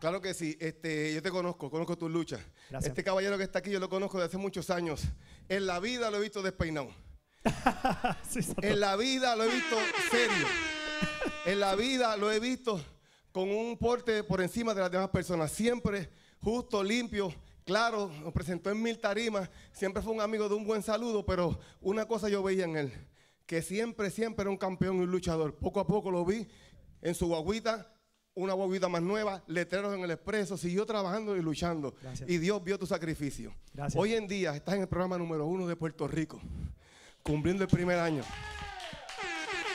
Claro que sí, yo te conozco, conozco tus luchas. Gracias. Este caballero que está aquí yo lo conozco desde hace muchos años. En la vida lo he visto despeinado. Sí, en la vida lo he visto serio. En la vida lo he visto con un porte por encima de las demás personas. Siempre justo, limpio, claro, nos presentó en 1000 tarimas. Siempre fue un amigo de un buen saludo, pero una cosa yo veía en él, que siempre era un campeón y un luchador. Poco a poco lo vi en su guaguita, una guaguita más nueva, letreros en el expreso, siguió trabajando y luchando. Gracias. Y Dios vio tu sacrificio. Gracias. Hoy en día estás en el programa número 1 de Puerto Rico, cumpliendo el primer año.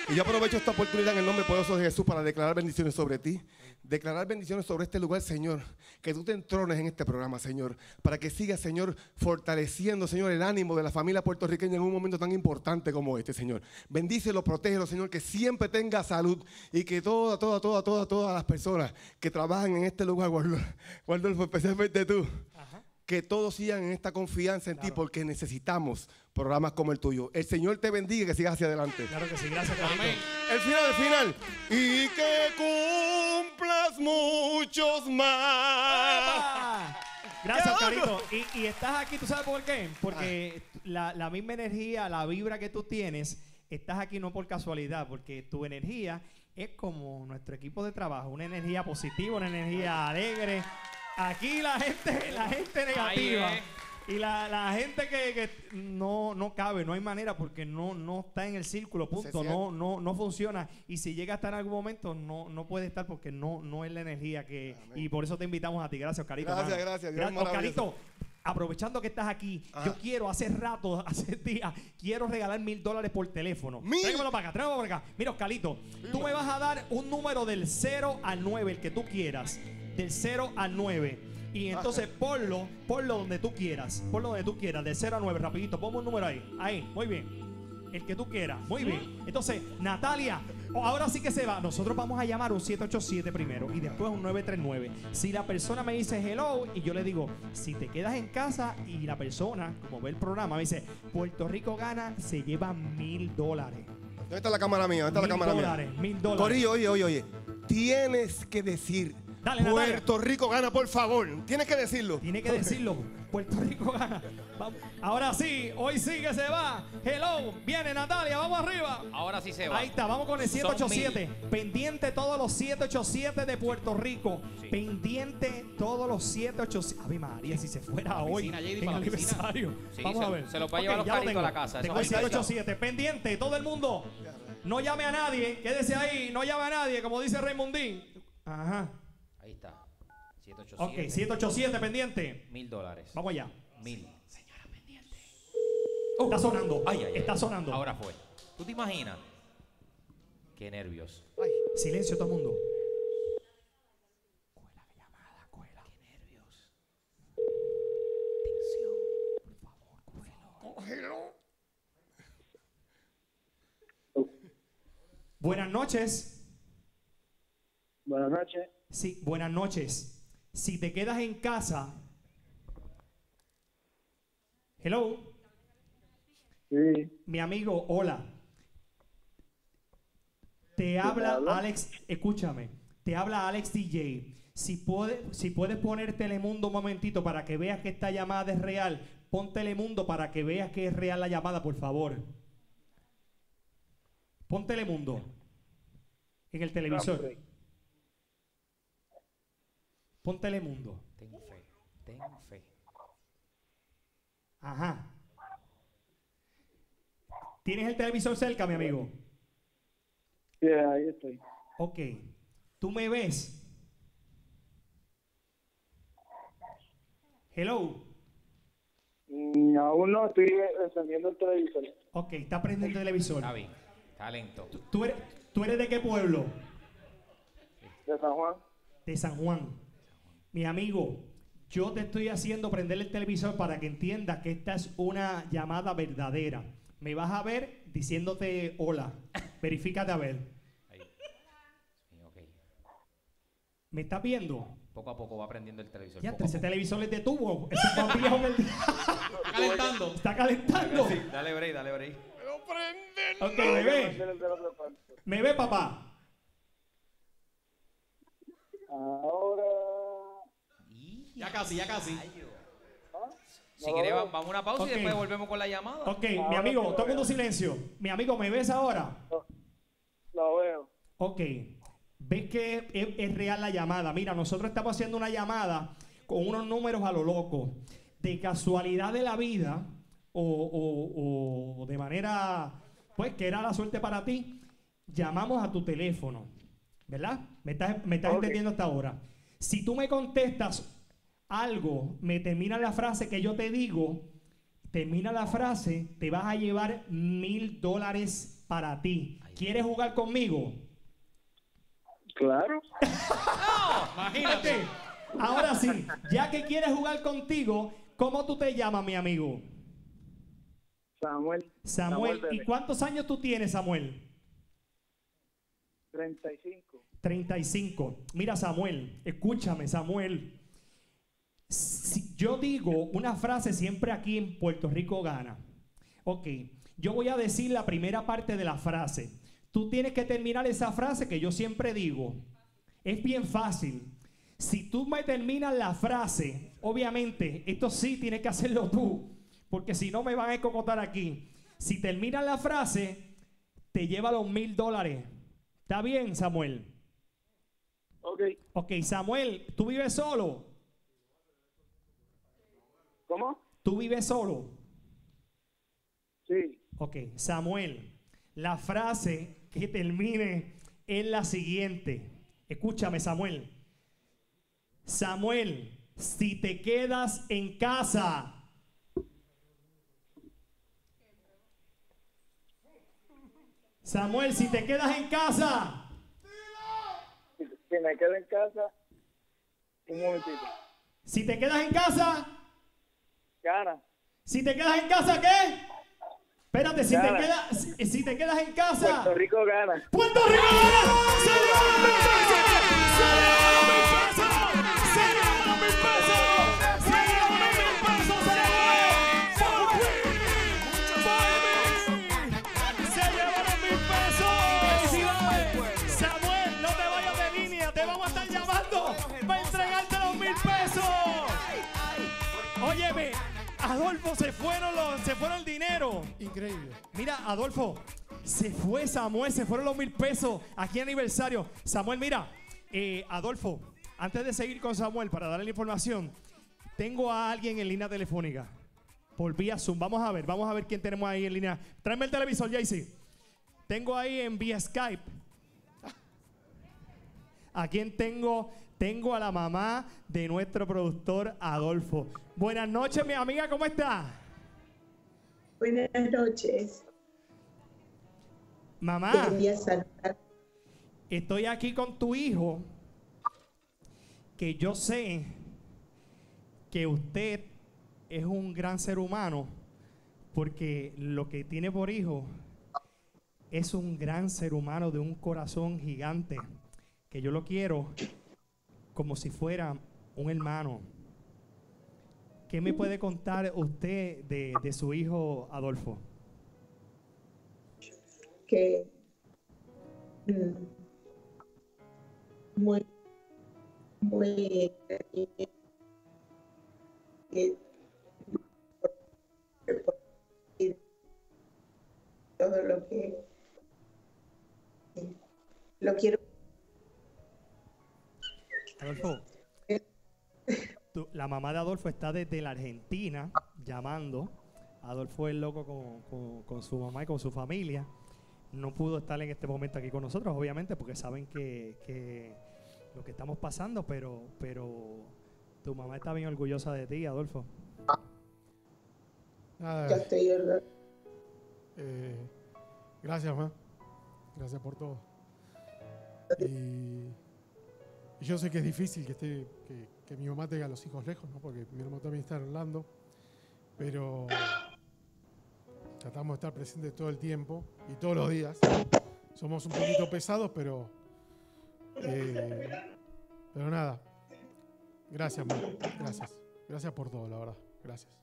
Y yo aprovecho esta oportunidad en el nombre poderoso de Jesús para declarar bendiciones sobre ti, declarar bendiciones sobre este lugar, Señor, que tú te entrones en este programa, Señor, para que sigas, Señor, fortaleciendo, Señor, el ánimo de la familia puertorriqueña en un momento tan importante como este, Señor. Bendícelo, protégelo, Señor, que siempre tenga salud y que todas las personas que trabajan en este lugar, Guardolfo, especialmente tú, que todos sigan en esta confianza en ti, porque necesitamos programas como el tuyo. El Señor te bendiga y que sigas hacia adelante. Claro que sí, gracias, Carlito. Amén. El final. Y que cumplas muchos más. ¡Epa! Gracias, Carlito. Y estás aquí, ¿tú sabes por qué? Porque la misma energía, la vibra que tú tienes, estás aquí no por casualidad, porque tu energía es como nuestro equipo de trabajo, una energía positiva, una energía alegre. Aquí la gente negativa y la gente que no cabe, no hay manera porque no está en el círculo, punto, no funciona. Y si llega a estar en algún momento, no puede estar porque no es la energía que... Amén. Y por eso te invitamos a ti. Gracias, Oscarito. Gracias. Oscarito, aprovechando que estás aquí, yo quiero, hace días, quiero regalar $1000 por teléfono. Tráigamelo para acá, Mira, Oscarito, tú me vas a dar un número del 0 al 9, el que tú quieras. Del 0 al 9. Y entonces ponlo donde tú quieras. Ponlo donde tú quieras. Del 0 al 9, rapidito. Ponme un número ahí. Ahí, muy bien. El que tú quieras. Muy bien. Entonces, Natalia, ahora sí que se va. Nosotros vamos a llamar un 787 primero y después un 939. Si la persona me dice hello y yo le digo, si te quedas en casa, y la persona, como ve el programa, me dice, Puerto Rico gana, se lleva $1000. ¿Dónde está la cámara mía? ¿Dónde está la cámara mía? $1000. Corillo, oye. Tienes que decir... Dale, Puerto Rico gana, por favor. Tienes que decirlo. Puerto Rico gana. Vamos. Ahora sí, hoy sí que se va. Hello, viene Natalia, vamos arriba. Ahora sí se va. Ahí está, vamos con el 787. Pendiente todos los 787 de Puerto Rico. Sí. Pendiente todos los 787. Ave María, si se fuera hoy. En aniversario. Sí, vamos a ver. Se lo va a llevar los caritos a la casa. Tengo el 787. Pendiente, todo el mundo. No llame a nadie. Quédese ahí. No llame a nadie, como dice Raymondín. Ajá. Ahí está, 787. Ok, 787, pendiente. $1000. Vamos allá. 1000. Señora, pendiente. Está sonando. Ay, está sonando. Ahora fue. ¿Tú te imaginas? Qué nervios. Ay. Silencio, todo el mundo. Cuela la llamada, cuela. Qué nervios. Atención. Por favor, cógelo. Buenas noches. Buenas noches. Sí, buenas noches. Si te quedas en casa... Hello. Sí. Mi amigo, hola. Te habla Alex, escúchame. Te habla Alex DJ. Si puedes poner Telemundo un momentito para que veas que esta llamada es real, pon Telemundo para que veas que es real la llamada, por favor. Pon Telemundo en el televisor. Pon Telemundo. Ten fe, ten fe. Ajá. ¿Tienes el televisor cerca, mi amigo? Sí, ahí estoy. Ok. ¿Tú me ves? Hello. Aún no, estoy encendiendo el televisor. Ok, está prendiendo el televisor. Javi, está lento. ¿Tú eres de qué pueblo? De San Juan. De San Juan. Mi amigo, yo te estoy haciendo prender el televisor para que entiendas que esta es una llamada verdadera. Me vas a ver diciéndote hola. Verifícate a ver. Okay. ¿Me estás viendo? Poco a poco va prendiendo el televisor. Ya, ese televisor es de tubo. Ese papillo es el... Está calentando. Está calentando. Sí, dale break. Pero prende. Ok, me ve. ¿Me ve, papá? Ahora... casi, ya casi. Si quieres, vamos a una pausa y después volvemos con la llamada. Ok, mi amigo, todo el mundo silencio. Mi amigo, ¿me ves ahora? Lo veo. Ok, ves que es real la llamada. Mira, nosotros estamos haciendo una llamada con unos números a lo loco. De casualidad de la vida o de manera, pues, que era la suerte para ti, llamamos a tu teléfono, ¿verdad? Me estás entendiendo hasta ahora. Si tú me contestas algo, me termina la frase que yo te digo, termina la frase, te vas a llevar $1000 para ti. ¿Quieres jugar conmigo? Claro. No, imagínate. Ahora sí, ya que quieres jugar contigo, ¿cómo tú te llamas, mi amigo? Samuel. Samuel, ¿y cuántos años tú tienes, Samuel? 35. 35. Mira, Samuel, escúchame, Samuel. Si yo digo una frase siempre aquí en Puerto Rico Gana. Ok, yo voy a decir la primera parte de la frase. Tú tienes que terminar esa frase que yo siempre digo. Es bien fácil. Si tú me terminas la frase, obviamente, esto sí tienes que hacerlo tú, porque si no me van a cocotar aquí. Si terminas la frase, te lleva los $1000. ¿Está bien, Samuel? Ok. Ok, Samuel, ¿tú vives solo? ¿Cómo? ¿Tú vives solo? Sí. Ok, Samuel, la frase que termine es la siguiente. Escúchame, Samuel. Samuel, si te quedas en casa... Samuel, si te quedas en casa... Si me quedo en casa... Un momentito. Si te quedas en casa... Gana. Si te quedas en casa, ¿qué? Espérate, si te quedas en casa... Puerto Rico gana. ¡Puerto Rico gana! ¡Se gana! Óyeme, Adolfo, se fueron el dinero. Increíble. Mira, Adolfo, se fue Samuel, se fueron los $1000. Aquí aniversario. Samuel, mira, Adolfo, antes de seguir con Samuel para darle la información, tengo a alguien en línea telefónica. Por vía Zoom. Vamos a ver quién tenemos ahí en línea. Tráeme el televisor, Jaycee. Tengo ahí en vía Skype. ¿A quién tengo? Tengo a la mamá de nuestro productor, Adolfo. Buenas noches, mi amiga, ¿cómo está? Buenas noches. Mamá, quería saludar. Estoy aquí con tu hijo, que yo sé que usted es un gran ser humano, porque lo que tiene por hijo es un gran ser humano de un corazón gigante, que yo lo quiero como si fuera un hermano. ¿Qué me puede contar usted de su hijo, Adolfo? Que muy, muy todo lo que lo quiero. Adolfo, la mamá de Adolfo está desde la Argentina llamando. Adolfo es loco con su mamá y con su familia. No pudo estar en este momento aquí con nosotros, obviamente, porque saben que lo que estamos pasando, pero tu mamá está bien orgullosa de ti, Adolfo. Yo estoy orgullosa. Gracias, mamá. Gracias por todo. Y yo sé que es difícil que mi mamá tenga a los hijos lejos, ¿no? Porque mi hermano también está en Orlando, pero tratamos de estar presentes todo el tiempo y todos los días. Somos un poquito pesados, pero nada. Gracias, mamá. Gracias. Gracias por todo, la verdad. Gracias.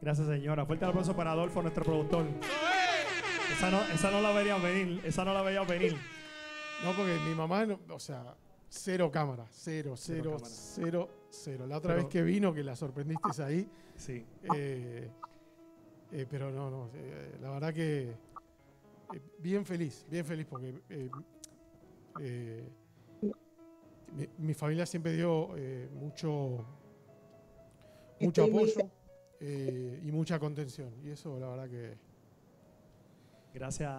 Gracias, señora. Fuerte aplauso para Adolfo, nuestro productor. Esa no la veía venir. Esa no la veía venir. No, porque mi mamá, o sea... Cero cámara, cero cámara. cero. La otra vez que vino, que la sorprendiste ahí. Sí. Pero no, no. La verdad que bien feliz porque mi familia siempre dio mucho apoyo y mucha contención. Y eso, la verdad que... Gracias,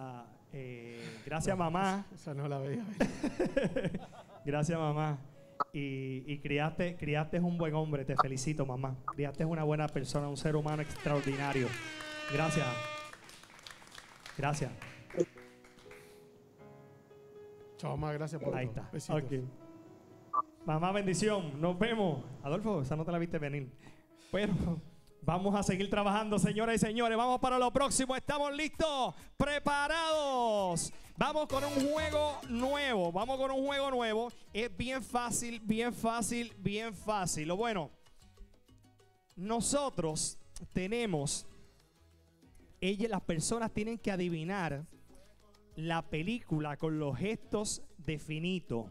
gracias no, mamá. Esa no la veía. Gracias, mamá. Y criaste un buen hombre, te felicito, mamá. Criaste una buena persona, un ser humano extraordinario. Gracias. Gracias. Chao, mamá, gracias por... Ahí todo. Está. Besitos. Okay. Mamá, bendición. Nos vemos. Adolfo, esa no te la viste venir. Pero vamos a seguir trabajando, señoras y señores. Vamos para lo próximo. Estamos listos, preparados. Vamos con un juego nuevo. Vamos con un juego nuevo. Es bien fácil, bien fácil, bien fácil. Lo bueno, nosotros tenemos... las personas tienen que adivinar la película con los gestos de Finito.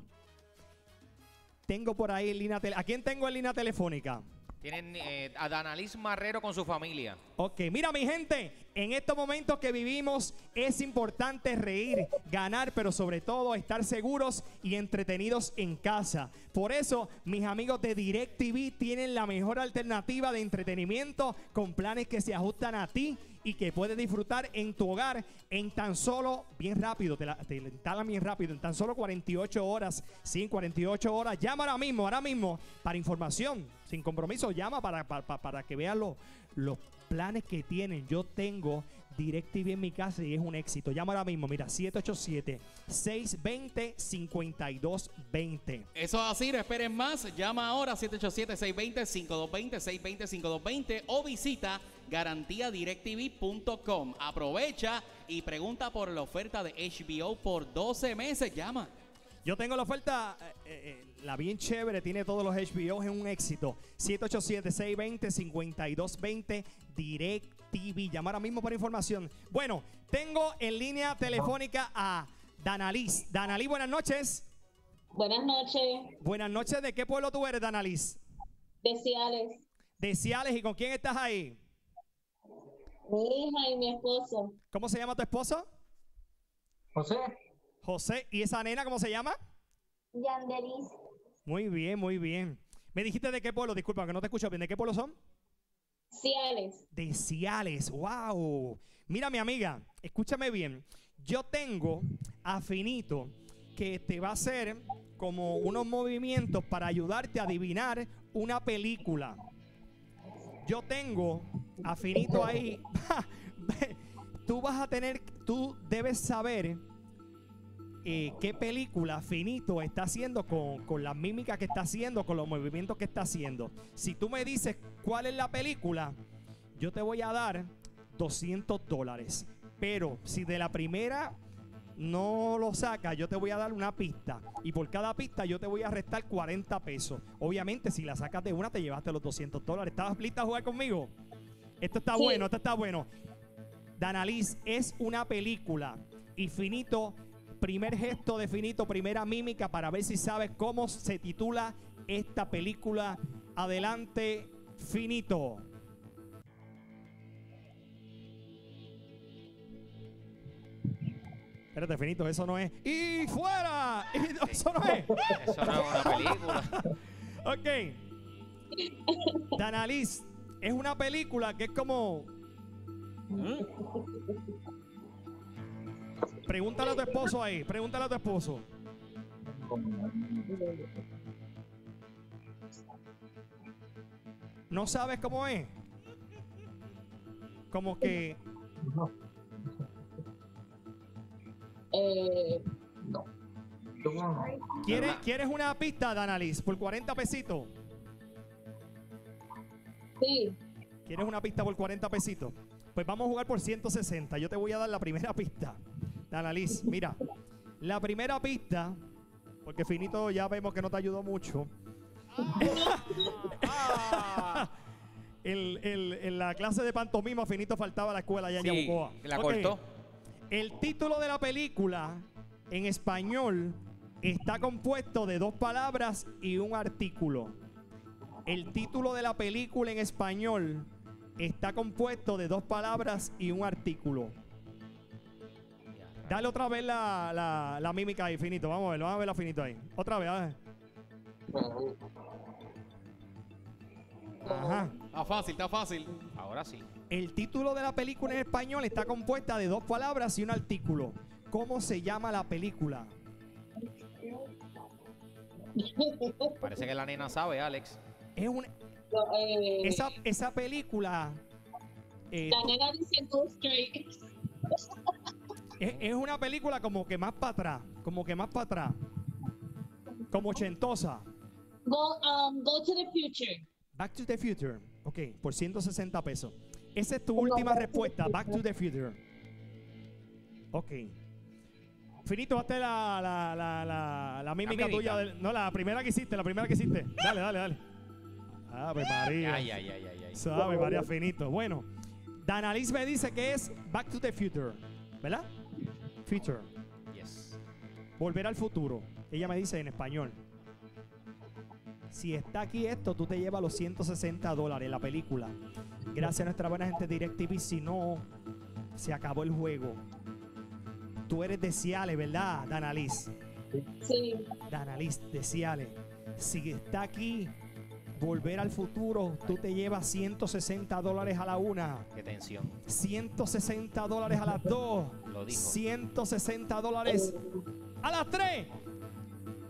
Tengo por ahí en línea... ¿A quién tengo en línea telefónica? Tienen a Danaliz Marrero con su familia. Ok, mira mi gente, en estos momentos que vivimos es importante reír, ganar, pero sobre todo estar seguros y entretenidos en casa. Por eso, mis amigos de DirecTV tienen la mejor alternativa de entretenimiento con planes que se ajustan a ti y que puedes disfrutar en tu hogar en tan solo, bien rápido, te instalan bien rápido, en tan solo 48 horas, sí, 48 horas. Llama ahora mismo, para información, sin compromiso, llama para que vean los planes que tienen. Yo tengo DirecTV en mi casa y es un éxito. Llama ahora mismo, mira, 787-620-5220. Eso es así, no esperen más. Llama ahora, 787-620-5220 o visita garantiadirectv.com. Aprovecha y pregunta por la oferta de HBO por 12 meses. Llama. Yo tengo la oferta, la bien chévere, tiene todos los HBO, es un éxito. 787-620-5220, DirecTV. Llama ahora mismo para información. Bueno, tengo en línea telefónica a Danaliz. Danaliz, buenas noches. Buenas noches. Buenas noches. ¿De qué pueblo tú eres, Danaliz? De Ciales. De Ciales. ¿Y con quién estás ahí? Mi hija y mi esposo. ¿Cómo se llama tu esposo? José. José, ¿y esa nena cómo se llama? Yanderis. Muy bien, muy bien. Me dijiste de qué pueblo, disculpa que no te escucho bien, ¿de qué pueblo son? Ciales. De Ciales, wow. Mira mi amiga, escúchame bien. Yo tengo a Finito que te va a hacer como unos movimientos para ayudarte a adivinar una película. Yo tengo a Finito ahí. Tú vas a tener, tú debes saber... ¿qué película Finito está haciendo con las mímicas que está haciendo, con los movimientos que está haciendo? Si tú me dices cuál es la película, yo te voy a dar $200. Pero si de la primera no lo sacas, yo te voy a dar una pista. Y por cada pista yo te voy a restar 40 pesos. Obviamente, si la sacas de una, te llevaste los $200. ¿Estabas lista a jugar conmigo? Esto está bueno, esto está bueno. Danaliz, es una película y Finito... Primer gesto de Finito, primera mímica para ver si sabes cómo se titula esta película. Adelante, Finito. Espérate, Finito, eso no es. ¡Y fuera! Eso no es. Eso no es una película. Ok. Danaliz, es una película que es como... Pregúntale a tu esposo ahí, pregúntale a tu esposo. ¿No sabes cómo es? Como que... No. ¿Quieres una pista, Danaliz, por 40 pesitos? Sí. ¿Quieres una pista por 40 pesitos? Pues vamos a jugar por 160. Yo te voy a dar la primera pista. Danaliz, mira, la primera pista, porque Finito ya vemos que no te ayudó mucho. En la clase de pantomima Finito faltaba a la escuela allá en Yabucoa. La cortó. El título de la película en español está compuesto de dos palabras y un artículo. El título de la película en español está compuesto de dos palabras y un artículo. Dale otra vez la mímica ahí, Finito. Vamos a verla, Finito, ahí. Otra vez, a ver. Ajá. Está fácil, está fácil. Ahora sí. El título de la película en español está compuesta de dos palabras y un artículo. ¿Cómo se llama la película? Parece que la nena sabe, Alex. Es una... esa película... la nena dice Two Strikes. Es una película como que más para atrás, como ochentosa. Go to the Future. Back to the Future, ok, por 160 pesos. Esa es tu última respuesta, Back to the Future. Ok. Finito, hazte la mímica tuya. No, la primera que hiciste. Dale. Ave María. Ay. Sabe, María, Finito. Bueno, Danaliz me dice que es Back to the Future, ¿verdad? Future. Yes. Volver al futuro. Ella me dice en español. Si está aquí esto, tú te llevas los $160 la película. Gracias a nuestra buena gente de DirecTV. Si no, se acabó el juego. Tú eres de Ciales, ¿verdad, Danaliz? Sí. Danaliz, de Ciales. Si está aquí, Volver al futuro, tú te llevas $160 a la una. Qué tensión. $160 a las dos. Lo dijo. $160 a las tres.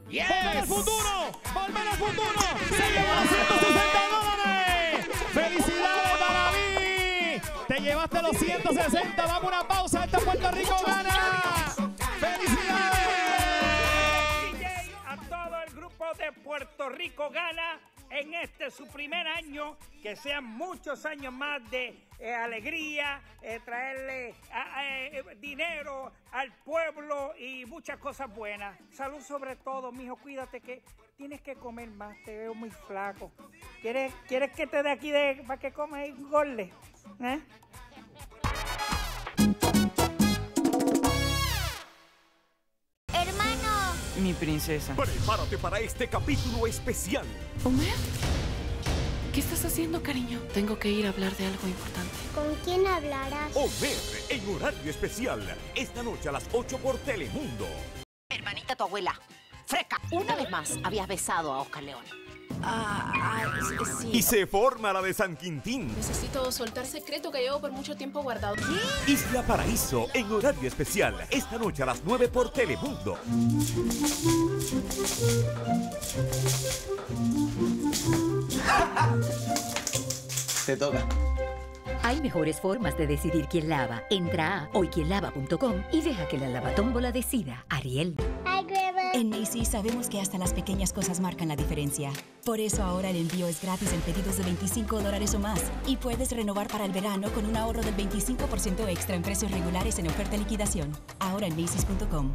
Yes. ¡Volver al futuro! ¡Volver al futuro! ¡Se lleva $160! ¡Felicidades para mí! ¡Te llevaste los 160! ¡Vamos a una pausa! ¡Este Puerto Rico Gana! ¡Felicidades! A todo el grupo de Puerto Rico Gana en este su primer año, que sean muchos años más de alegría, traerle dinero al pueblo y muchas cosas buenas. Salud sobre todo, mijo, cuídate que tienes que comer más, te veo muy flaco. ¿Quieres que te dé aquí para que comas y engordes? ¿Eh? Mi princesa. Prepárate para este capítulo especial. Homer, ¿qué estás haciendo, cariño? Tengo que ir a hablar de algo importante. ¿Con quién hablarás? Homer, en horario especial. Esta noche a las 8 por Telemundo. Hermanita, tu abuela. Fresca, una vez más habías besado a Oscar León. Sí. Y se forma la de San Quintín. Necesito soltar secreto que llevo por mucho tiempo guardado. ¿Qué? Isla Paraíso, en horario especial. Esta noche a las 9 por Telemundo. Te toca. Hay mejores formas de decidir quién lava. Entra a hoyquielava.com y deja que la lavatómbola decida. Ariel. En Macy's sabemos que hasta las pequeñas cosas marcan la diferencia. Por eso ahora el envío es gratis en pedidos de $25 o más. Y puedes renovar para el verano con un ahorro del 25% extra en precios regulares en oferta de liquidación. Ahora en Macy's.com.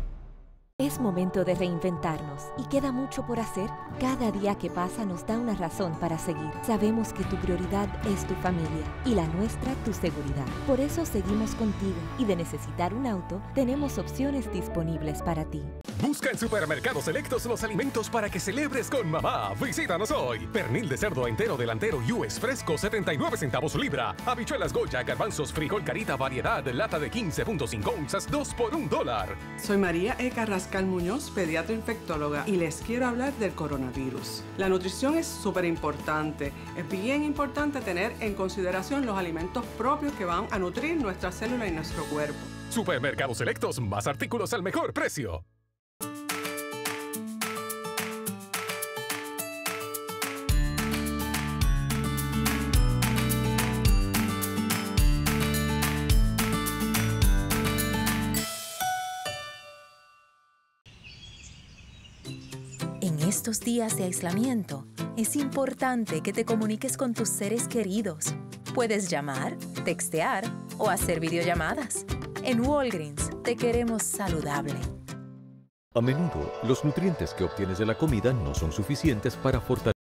Es momento de reinventarnos y queda mucho por hacer. Cada día que pasa nos da una razón para seguir. Sabemos que tu prioridad es tu familia y la nuestra tu seguridad. Por eso seguimos contigo y de necesitar un auto, tenemos opciones disponibles para ti. Busca en Supermercados Selectos los alimentos para que celebres con mamá. Visítanos hoy. Pernil de cerdo entero delantero US fresco, 79 centavos libra. Habichuelas Goya, garbanzos, frijol carita, variedad, lata de 15.5 onzas, 2 por $1. Soy María E. Pascal Muñoz, pediatra infectóloga, y les quiero hablar del coronavirus. La nutrición es súper importante. Es bien importante tener en consideración los alimentos propios que van a nutrir nuestra célula y nuestro cuerpo. Supermercados Selectos, más artículos al mejor precio. Estos días de aislamiento, es importante que te comuniques con tus seres queridos. Puedes llamar, textear o hacer videollamadas. En Walgreens te queremos saludable. A menudo, los nutrientes que obtienes de la comida no son suficientes para fortalecer